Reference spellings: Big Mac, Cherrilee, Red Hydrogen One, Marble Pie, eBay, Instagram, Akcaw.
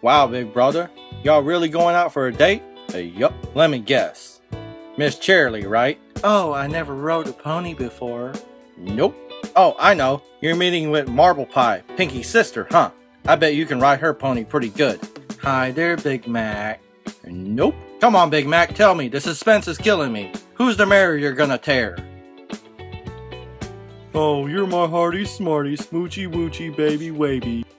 Wow, big brother, y'all really going out for a date? Yup. Let me guess. Miss Cherrilee, right? Oh, I never rode a pony before. Nope. Oh, I know. You're meeting with Marble Pie, Pinky's sister, huh? I bet you can ride her pony pretty good. Hi there, Big Mac. Nope. Come on, Big Mac, tell me. The suspense is killing me. Who's the mare you're gonna tear? Oh, you're my hearty, smarty, smoochy, woochy, baby, wavy.